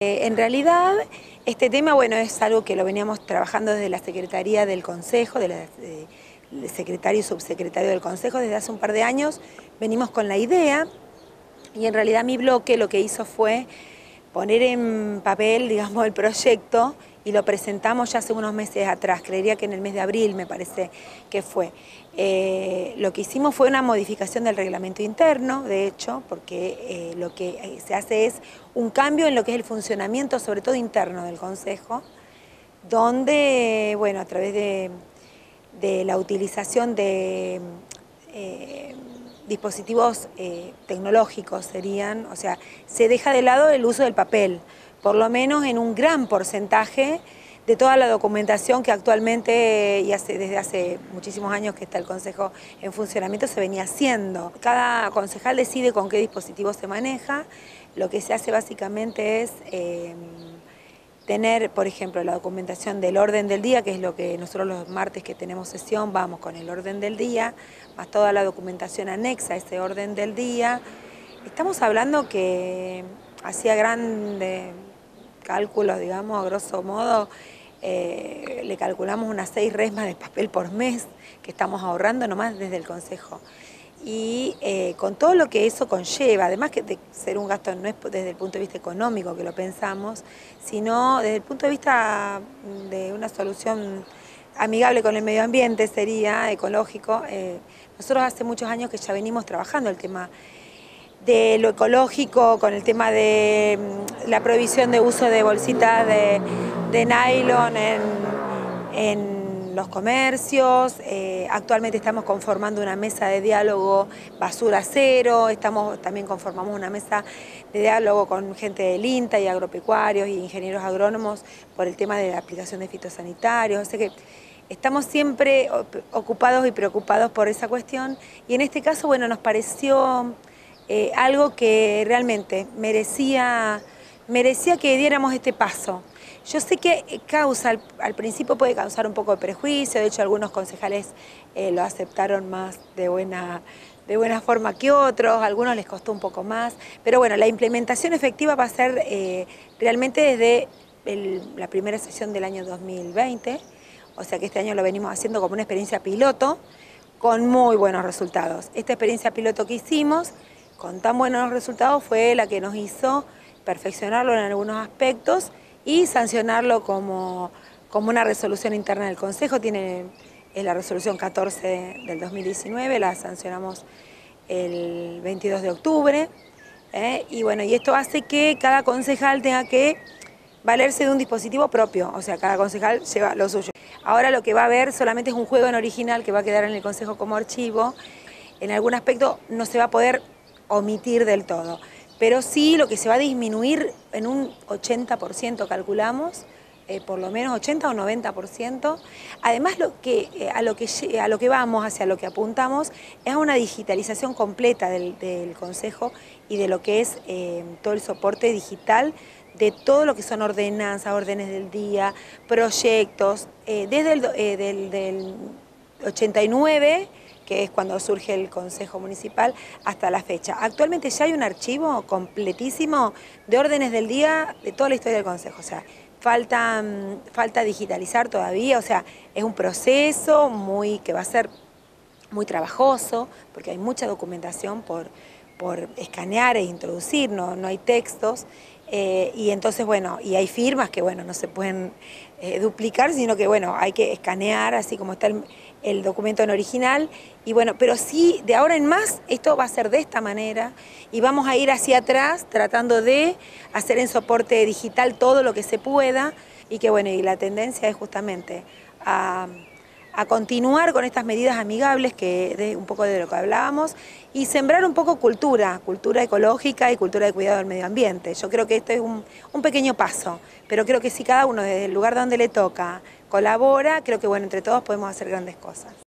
En realidad, este tema, bueno, es algo que lo veníamos trabajando desde la Secretaría del Concejo, del secretario y subsecretario del Concejo, desde hace un par de años. Venimos con la idea y en realidad mi bloque lo que hizo fue poner en papel, digamos, el proyecto y lo presentamos ya hace unos meses atrás, creería que en el mes de abril me parece que fue. Lo que hicimos fue una modificación del reglamento interno, de hecho, porque lo que se hace es un cambio en lo que es el funcionamiento, sobre todo interno del Concejo, donde, bueno, a través de la utilización de dispositivos tecnológicos serían, o sea, se deja de lado el uso del papel, por lo menos en un gran porcentaje de toda la documentación que actualmente, y desde hace muchísimos años que está el Concejo en funcionamiento, se venía haciendo. Cada concejal decide con qué dispositivo se maneja. Lo que se hace básicamente es tener, por ejemplo, la documentación del orden del día, que es lo que nosotros los martes que tenemos sesión vamos con el orden del día, más toda la documentación anexa a ese orden del día. Estamos hablando que hacía grandes cálculos, digamos, a grosso modo, le calculamos unas 6 resmas de papel por mes que estamos ahorrando nomás desde el Concejo. Y con todo lo que eso conlleva, además que de ser un gasto no es desde el punto de vista económico que lo pensamos, sino desde el punto de vista de una solución amigable con el medio ambiente, sería ecológico. Nosotros hace muchos años que ya venimos trabajando el tema de lo ecológico, con el tema de la prohibición de uso de bolsitas de nylon en los comercios. Actualmente estamos conformando una mesa de diálogo basura cero, también conformamos una mesa de diálogo con gente del INTA y agropecuarios y ingenieros agrónomos por el tema de la aplicación de fitosanitarios, o sea que estamos siempre ocupados y preocupados por esa cuestión y en este caso, bueno, nos pareció algo que realmente merecía que diéramos este paso. Yo sé que causa, al principio puede causar un poco de prejuicio, de hecho algunos concejales lo aceptaron más de buena forma que otros, a algunos les costó un poco más, pero bueno, la implementación efectiva va a ser realmente desde la primera sesión del año 2020, o sea que este año lo venimos haciendo como una experiencia piloto, con muy buenos resultados. Esta experiencia piloto que hicimos, con tan buenos resultados, fue la que nos hizo perfeccionarlo en algunos aspectos y sancionarlo como una resolución interna del Concejo. Es la resolución 14 del 2019, la sancionamos el 22 de octubre. Y bueno, y esto hace que cada concejal tenga que valerse de un dispositivo propio, o sea, cada concejal lleva lo suyo. Ahora lo que va a haber solamente es un juego en original que va a quedar en el Concejo como archivo. En algún aspecto no se va a poder omitir del todo, pero sí lo que se va a disminuir en un 80% calculamos, por lo menos 80 o 90%. Además a lo que vamos, hacia lo que apuntamos, es a una digitalización completa del Concejo y de lo que es todo el soporte digital de todo lo que son ordenanzas, órdenes del día, proyectos, desde del 89, que es cuando surge el Concejo Municipal, hasta la fecha. Actualmente ya hay un archivo completísimo de órdenes del día de toda la historia del Concejo, o sea, falta digitalizar todavía, o sea, es un proceso que va a ser muy trabajoso, porque hay mucha documentación por escanear e introducir, no hay textos, y entonces, bueno, y hay firmas que, bueno, no se pueden duplicar, sino que, bueno, hay que escanear así como está el documento en original, y bueno, pero sí, de ahora en más, esto va a ser de esta manera, y vamos a ir hacia atrás tratando de hacer en soporte digital todo lo que se pueda, y que, bueno, y la tendencia es justamente a continuar con estas medidas amigables, que un poco de lo que hablábamos, y sembrar un poco cultura ecológica y cultura de cuidado del medio ambiente. Yo creo que esto es un pequeño paso, pero creo que si cada uno desde el lugar donde le toca colabora, creo que, bueno, entre todos podemos hacer grandes cosas.